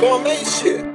gourmet shit.